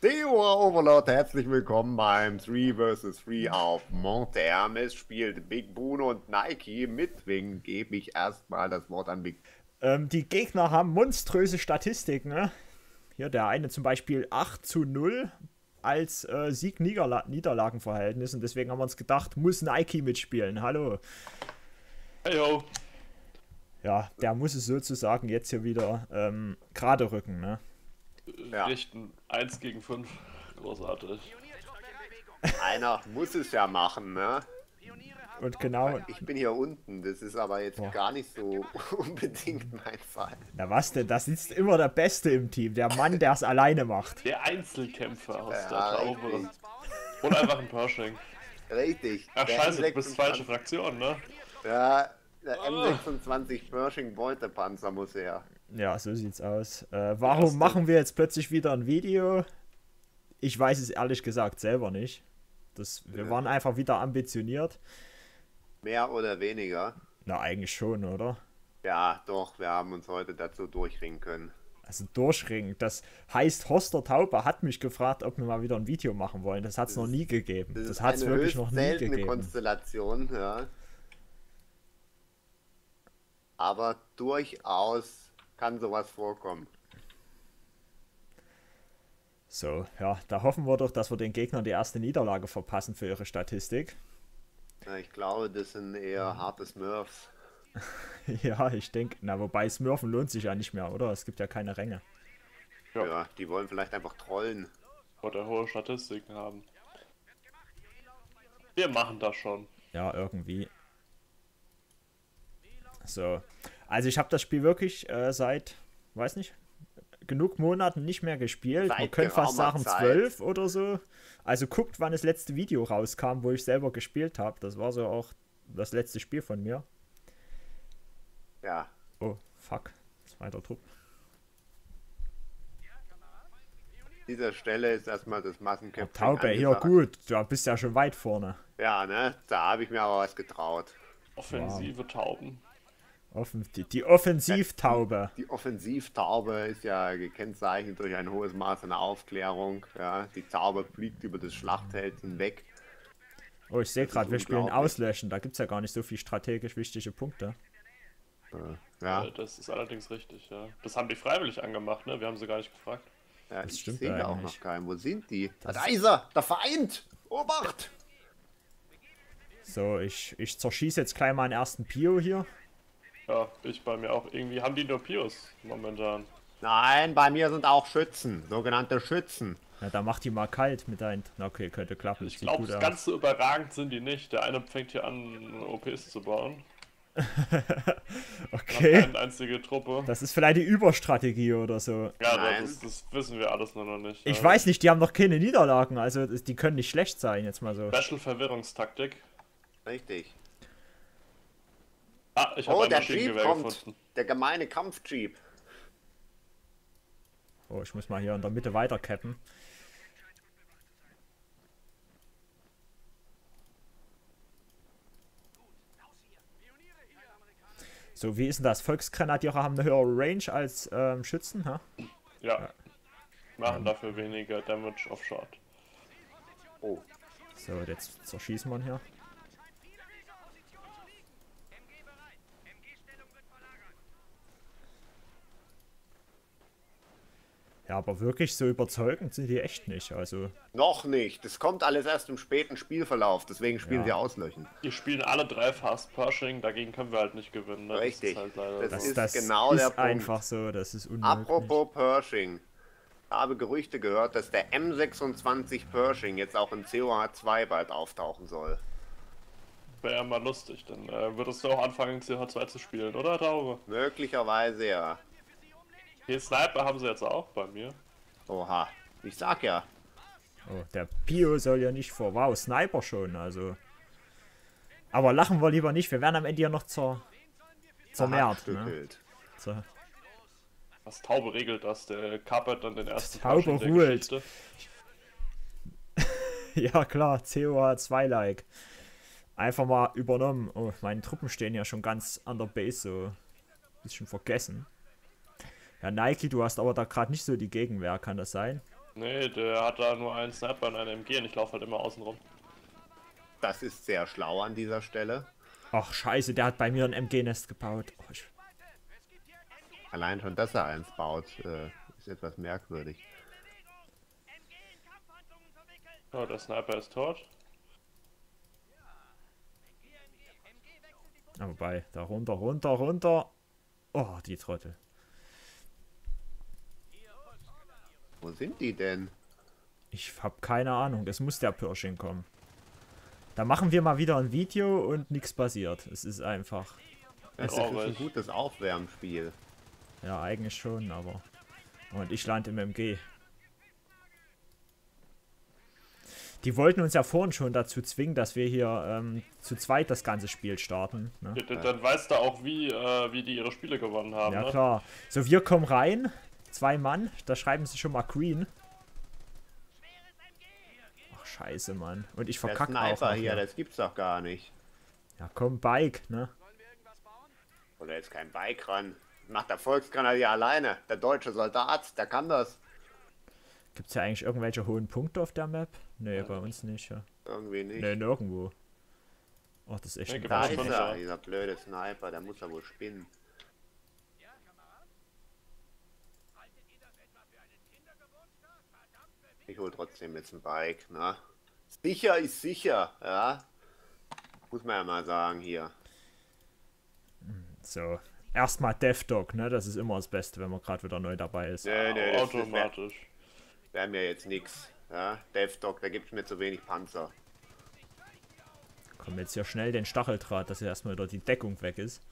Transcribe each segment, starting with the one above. Deora Overlord, herzlich willkommen beim 3 vs. 3 auf Monthermes. Spielt Big Bruno und Nike mit Wing. Gebe ich erstmal das Wort an Big. Die Gegner haben monströse Statistiken. Ne? Hier der eine zum Beispiel 8:0 als Sieg-Niederlagen-Verhältnis. Und deswegen haben wir uns gedacht, muss Nike mitspielen. Hallo. Hallo. Ja, der muss es sozusagen jetzt hier wieder gerade rücken. Ne? Ja. Richten 1 gegen 5. Großartig. Einer muss es ja machen, ne? Und genau. Ich bin hier unten, das ist aber jetzt gar nicht so unbedingt mein Fall. Na was denn, das ist immer der Beste im Team, der Mann, der es alleine macht. Der Einzelkämpfer aus der Taube. Und einfach ein Pershing. Richtig. Ach scheiße, du bist falsche Fraktion, ne? Ja, der M26 Pershing Beutepanzer muss her. Ja, so sieht's aus. Warum machen wir jetzt plötzlich wieder ein Video? Ich weiß es ehrlich gesagt selber nicht. Wir waren einfach wieder ambitioniert. Mehr oder weniger? Na, eigentlich schon, oder? Ja, doch. Wir haben uns heute dazu durchringen können. Also durchringen. Das heißt, Hostertaube hat mich gefragt, ob wir mal wieder ein Video machen wollen. Das hat's noch nie gegeben. Das hat's wirklich noch nie gegeben. Seltene Konstellation, ja. Aber durchaus kann sowas vorkommen. So, ja, da hoffen wir doch, dass wir den Gegnern die erste Niederlage verpassen für ihre Statistik. Ja, ich glaube, das sind eher harte Smurfs. Ja, ich denke, na wobei Smurfen lohnt sich ja nicht mehr, oder? Es gibt ja keine Ränge. Ja, die wollen vielleicht einfach trollen. Oder hohe Statistiken haben. Wir machen das schon. Ja, irgendwie. So. Also ich habe das Spiel wirklich seit, weiß nicht, genug Monaten nicht mehr gespielt. Man könnte fast sagen 12 oder so. Also guckt, wann das letzte Video rauskam, wo ich selber gespielt habe. Das war so auch das letzte Spiel von mir. Ja. Oh, fuck. Zweiter Trupp. An dieser Stelle ist erstmal das Massenkämpfen. Oh, Taube, hier gut. Du bist ja schon weit vorne. Ja, ne? Da habe ich mir aber was getraut. Offensive Tauben. Die Offensivtaube. Die Offensivtaube ist ja gekennzeichnet durch ein hohes Maß an Aufklärung. Ja, die Taube fliegt über das Schlachtfeld hinweg. Oh, ich sehe gerade, wir spielen Auslöschen. Da gibt es ja gar nicht so viele strategisch wichtige Punkte. Ja, das ist allerdings richtig, ja. Das haben die freiwillig angemacht, ne? Wir haben sie gar nicht gefragt. Ja, das stimmt ja auch noch keinen. Wo sind die? Da ist er! Da vereint! Obacht! So, ich zerschieße jetzt gleich mal einen ersten Pio hier. Ja, ich bei mir auch. Irgendwie haben die nur Pios momentan. Nein, bei mir sind auch Schützen. Sogenannte Schützen. Na, da macht die mal kalt mit deinen... Okay, könnte klappen. Ich glaube, ganz so überragend sind die nicht. Der eine fängt hier an, OPs zu bauen. Okay. Eine einzige Truppe. Das ist vielleicht die Überstrategie oder so. Ja, das wissen wir alles noch nicht. Ich weiß nicht, die haben noch keine Niederlagen. Also, die können nicht schlecht sein, jetzt mal so. Special-Verwirrungstaktik. Richtig. Ah, ich habe der Jeep kommt. Gefunden. Der gemeine Kampfjeep. Oh, ich muss mal hier in der Mitte weiter cappen. So, wie ist denn das? Volksgrenadiere haben eine höhere Range als Schützen, ha? Ja. Machen dafür weniger Damage auf Shot. Oh. So, jetzt zerschießen wir ihn hier. Ja, aber wirklich so überzeugend sind die echt nicht, also... Noch nicht, das kommt alles erst im späten Spielverlauf, deswegen spielen sie Auslöchen. Die spielen alle 3 Fast Pershing, dagegen können wir halt nicht gewinnen. Ne? Richtig, das ist, halt das ist genau der Punkt. Einfach so, das ist unmöglich. Apropos Pershing, ich habe Gerüchte gehört, dass der M26 Pershing jetzt auch in COH2 bald auftauchen soll. Wäre ja mal lustig, dann würdest du auch anfangen COH2 zu spielen, oder Taube? Möglicherweise, ja. Den Sniper haben sie jetzt auch bei mir. Oha, ich sag ja. Oh, der Pio soll ja nicht vor. Wow, Sniper schon, also. Aber lachen wir lieber nicht, wir werden am Ende ja noch zermehrt. Ne? Was Taube regelt das, der kappert dann den ersten Taube ruhelt. Ja klar, COH2-like. Einfach mal übernommen. Oh, meine Truppen stehen ja schon ganz an der Base, so. Bisschen vergessen. Ja, Nike, du hast aber da gerade nicht so die Gegenwehr, kann das sein? Nee, der hat da nur einen Sniper und einen MG und ich laufe halt immer außen rum. Das ist sehr schlau an dieser Stelle. Ach scheiße, der hat bei mir ein MG-Nest gebaut. Oh, allein schon, dass er eins baut, ist etwas merkwürdig. Oh, der Sniper ist tot. Ja, wobei, da runter, runter, runter. Oh, die Trottel. Wo sind die denn? Ich hab keine Ahnung, es muss der Pershing kommen. Da machen wir mal wieder ein Video und nichts passiert. Es ist einfach. Es ist ein gutes Aufwärmspiel. Ja, eigentlich schon, aber. Und ich lande im MG. Die wollten uns ja vorhin schon dazu zwingen, dass wir hier zu zweit das ganze Spiel starten. Ne? Ja, dann weißt du auch, wie die ihre Spiele gewonnen haben. Ja, ne? Klar. So, wir kommen rein. 2 Mann. Da schreiben sie schon mal Green. Ach, scheiße, Mann. Und ich verkacke auch. Der Sniper hier, das gibt's doch gar nicht. Ja, komm, Bike, ne? Oder jetzt kein Bike ran. Macht der Volksgrenadier alleine. Der deutsche Soldat, der kann das. Gibt's ja eigentlich irgendwelche hohen Punkte auf der Map? Nee, ja, bei uns nicht, ja. Irgendwie nicht. Nee, nirgendwo. Ach, das ist echt ein Problem. Da ist er, dieser blöde Sniper, der muss ja wohl spinnen. Ich hol trotzdem jetzt ein Bike, ne? Sicher ist sicher, ja? Muss man ja mal sagen hier. So. Erstmal DevDog, ne? Das ist immer das Beste, wenn man gerade wieder neu dabei ist. Nee, nee, das automatisch. Wir haben ja jetzt nichts. Ja? DevDog, da gibt es mir zu wenig Panzer. Komm jetzt hier schnell den Stacheldraht, dass hier erstmal dort die Deckung weg ist.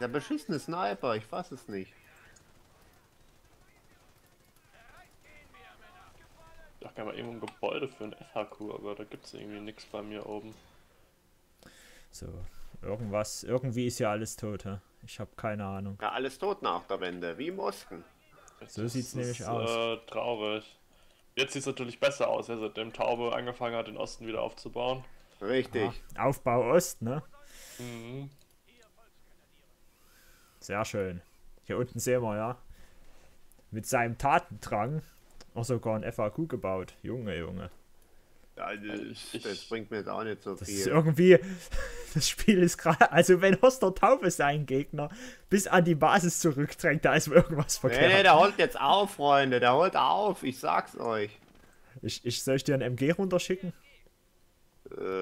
Der beschissene Sniper, ich fass es nicht. Ich dachte mal eben ein Gebäude für ein FHQ, aber da gibt es irgendwie nichts bei mir oben. So, irgendwas, irgendwie ist ja alles tot, hä? Ich habe keine Ahnung. Ja, alles tot nach der Wende, wie im Osten. So sieht's nämlich aus. Traurig. Jetzt sieht's natürlich besser aus, ja, seitdem Taube angefangen hat, den Osten wieder aufzubauen. Richtig. Ja, Aufbau Ost, ne? Mhm. Sehr schön. Hier unten sehen wir, ja, mit seinem Tatendrang auch sogar ein FAQ gebaut. Junge, Junge. Ja, das bringt mir jetzt auch nicht so viel. Das ist irgendwie, das Spiel ist gerade, also wenn Hostertaube seinen Gegner bis an die Basis zurückdrängt, da ist irgendwas verkehrt. Nee, nee, der holt jetzt auf, Freunde, der holt auf, ich sag's euch. Soll ich dir ein MG runterschicken?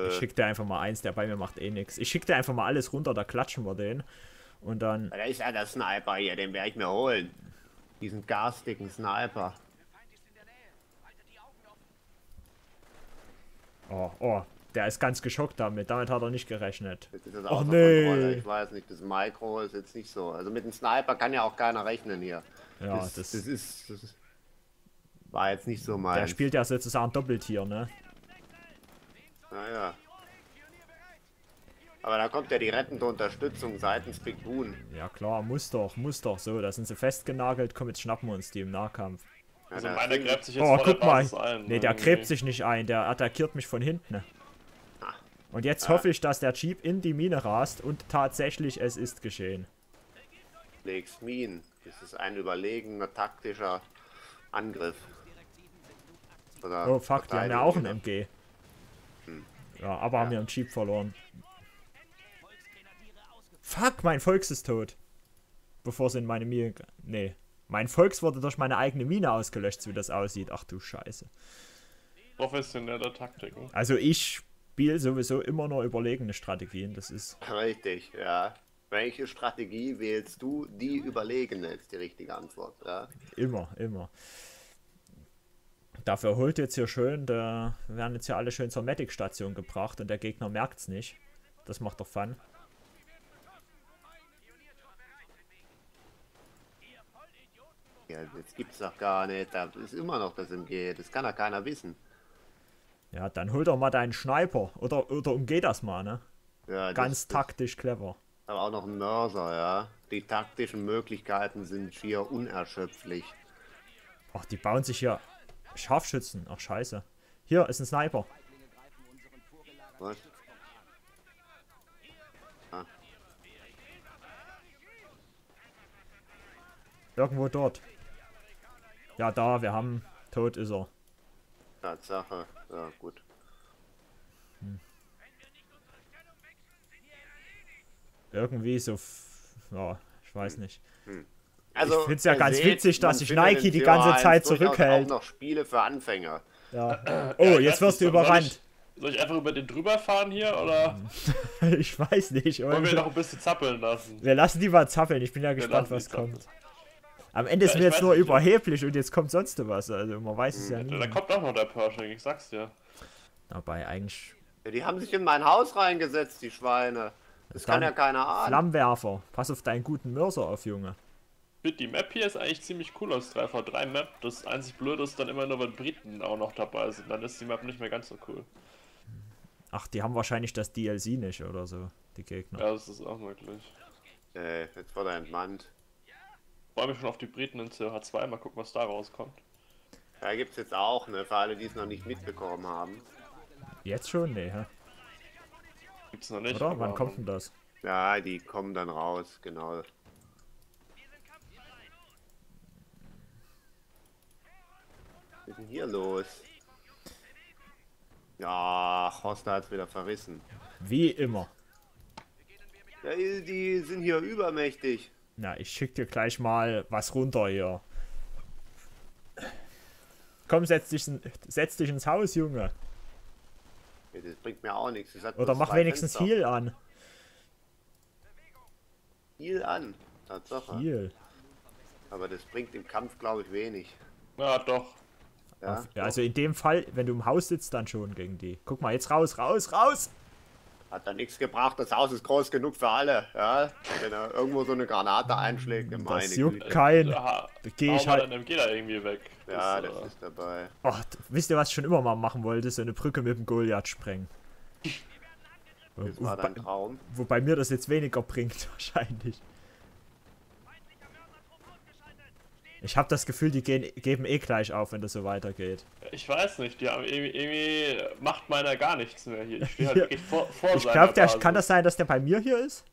Ich schick dir einfach mal eins, der bei mir macht eh nichts. Ich schick dir einfach mal alles runter, da klatschen wir den. Und dann. Da ist ja der Sniper hier, den werde ich mir holen. Diesen garstigen Sniper. Oh, oh, der ist ganz geschockt damit. Damit hat er nicht gerechnet. Jetzt ist das auch nee. Ich weiß nicht, das Mikro ist jetzt nicht so. Also mit dem Sniper kann ja auch keiner rechnen hier. Ja, das war jetzt nicht so meins. Der spielt ja sozusagen doppelt hier, ne? Naja. Aber da kommt ja die rettende Unterstützung seitens Big Bruno. Ja klar, muss doch, muss doch. So, da sind sie festgenagelt. Komm, jetzt schnappen wir uns die im Nahkampf. Also meiner gräbt sich jetzt vor der Basis ein. Nee, der gräbt sich nicht ein. Der attackiert mich von hinten. Und jetzt hoffe ich, dass der Jeep in die Mine rast. Und tatsächlich, es ist geschehen. Leg's Minen. Das ist ein überlegener taktischer Angriff. Oder oh fuck, die haben ja auch einen MG. Ja, aber haben wir einen Jeep verloren. Fuck, mein Volks ist tot. Bevor sie in meine Mine... Nee. Mein Volks wurde durch meine eigene Mine ausgelöscht, so wie das aussieht. Ach du Scheiße. Professionelle Taktiken. Also ich spiele sowieso immer nur überlegene Strategien, das ist... Richtig, ja. Welche Strategie wählst du? Die überlegene ist die richtige Antwort, ja. Immer, immer. Dafür holt jetzt hier schön, da werden jetzt hier alle schön zur Medic-Station gebracht und der Gegner merkt's nicht. Das macht doch Fun. Ja, jetzt gibt's doch gar nicht, da ist immer noch das MG, das kann ja keiner wissen. Ja, dann hol doch mal deinen Sniper, oder umgeh das mal, ne? Ja, ganz taktisch clever. Aber auch noch ein Mörser, ja. Die taktischen Möglichkeiten sind schier unerschöpflich. Ach, die bauen sich hier Scharfschützen, ach scheiße. Hier ist ein Sniper. Was? Ah. Irgendwo dort. Ja, da, wir haben... Tot ist er. Tatsache. Ja, gut. Hm. Irgendwie so... Ja, ich weiß nicht. Hm. Also, ich finde es ja ganz witzig, dass sich Nike die ganze Zeit zurückhält. Auch noch Spiele für Anfänger. Ja. Oh, ja, jetzt wirst du überrannt. Soll ich einfach über den drüber fahren hier, oder? Ich weiß nicht. Wollen wir noch ein bisschen zappeln lassen? Wir lassen die mal zappeln, ich bin ja gespannt, was kommt. Am Ende ja, ist mir jetzt nur überheblich und jetzt kommt sonst was, also man weiß es ja nicht. Da kommt auch noch der Pershing, ich sag's dir. Dabei eigentlich... Ja, die haben sich in mein Haus reingesetzt, die Schweine. Das kann ja keiner ahnen. Flammenwerfer, pass auf deinen guten Mörser auf, Junge. Die Map hier ist eigentlich ziemlich cool aus 3v3 Map. Das einzig Blöde ist dann immer nur, wenn Briten auch noch dabei sind. Dann ist die Map nicht mehr ganz so cool. Ach, die haben wahrscheinlich das DLC nicht oder so, die Gegner. Ja, das ist auch möglich. Jetzt wurde er entmannt. Ich freue mich schon auf die Briten in COH2. Mal gucken, was da rauskommt. Da gibt es jetzt auch, ne? Für alle, die es noch nicht mitbekommen haben. Jetzt schon? Nee, hä? Gibt's noch nicht. Oder? Wann kommt denn das? Ja, die kommen dann raus, genau. Was ist denn hier los? Ja, Hoster hat's wieder verrissen. Wie immer. Ja, die sind hier übermächtig. Na, ich schick dir gleich mal was runter hier. Komm, setz dich ins Haus, Junge. Ja, das bringt mir auch nichts. Oder mach wenigstens Fenster. Heal an. Heal an? Tatsache. Heal. Aber das bringt im Kampf, glaube ich, wenig. Ja, doch. Ja, also in dem Fall, wenn du im Haus sitzt, dann schon gegen die. Guck mal, jetzt raus, raus, raus! Hat da nichts gebracht, das Haus ist groß genug für alle. Ja? Wenn er irgendwo so eine Granate einschlägt, im Das juckt keinen. Da gehe ich halt. Dann geht er irgendwie weg. Ja, das ist dabei. Ach, wisst ihr, was ich schon immer mal machen wollte? So eine Brücke mit dem Goliath sprengen. Das war dein Traum. Wobei mir das jetzt weniger bringt, wahrscheinlich. Ich habe das Gefühl, die geben eh gleich auf, wenn das so weitergeht. Ich weiß nicht, die haben irgendwie macht meiner gar nichts mehr hier. Ich stehe halt wirklich vor ich glaube, kann das sein, dass der bei mir hier ist?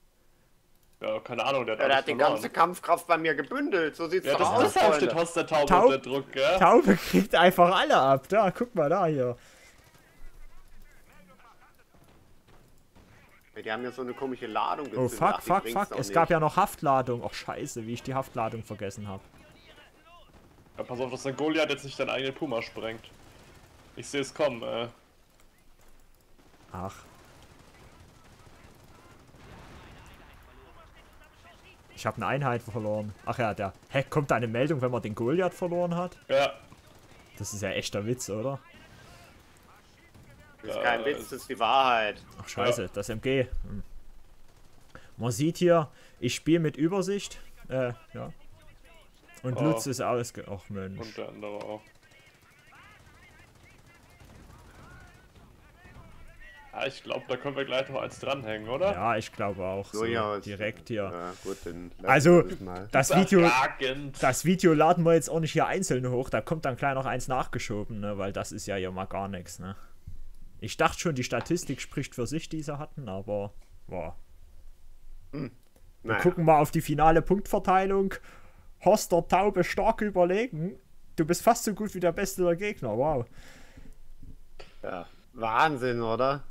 Ja, keine Ahnung. Der hat die ganze Kampfkraft bei mir gebündelt, so sieht's doch aus. Ja, das steht Hostertaube unter Druck, gell? Taube kriegt einfach alle ab, da, guck mal da hier. Die haben ja so eine komische Ladung gezündet. Oh fuck, fuck, fuck, es gab ja noch Haftladung. Och scheiße, wie ich die Haftladung vergessen habe. Ja, pass auf, dass der Goliath jetzt nicht deinen eigenen Puma sprengt. Ich sehe es kommen, ey. Ach. Ich habe eine Einheit verloren. Ach ja, der... Hä, kommt da eine Meldung, wenn man den Goliath verloren hat? Ja. Das ist ja echter Witz, oder? Das ist kein Witz, das ist die Wahrheit. Ach scheiße, ja. Das MG. Hm. Man sieht hier, ich spiele mit Übersicht. Ja. Und Lutz ist ausge... Och Mensch. Und der andere auch. Ja, ich glaube, da können wir gleich noch eins dranhängen, oder? Ja, ich glaube auch. So, ja, direkt hier. Ja, gut, dann also, das Video laden wir jetzt auch nicht hier einzeln hoch. Da kommt dann gleich noch eins nachgeschoben, ne? Weil das ist ja hier mal gar nichts, ne? Ich dachte schon, die Statistik spricht für sich, die sie hatten, aber... Wow. Hm. Wir gucken mal auf die finale Punktverteilung. Hostertaube stark überlegen. Du bist fast so gut wie der Beste der Gegner. Wow. Ja, Wahnsinn, oder?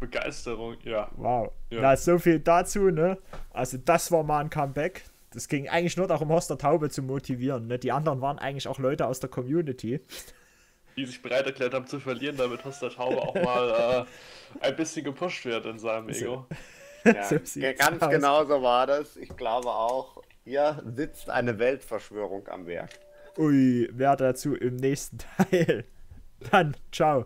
Begeisterung, ja. Wow. Ja. Na, so viel dazu, ne? Also das war mal ein Comeback. Das ging eigentlich nur darum, Hostertaube zu motivieren, ne? Die anderen waren eigentlich auch Leute aus der Community. Die sich bereit erklärt haben zu verlieren, damit Hostertaube auch mal ein bisschen gepusht wird in seinem Ego. So. Ja, so ganz genauso war das. Ich glaube auch. Hier sitzt eine Weltverschwörung am Werk. Ui, mehr dazu im nächsten Teil. Dann, ciao.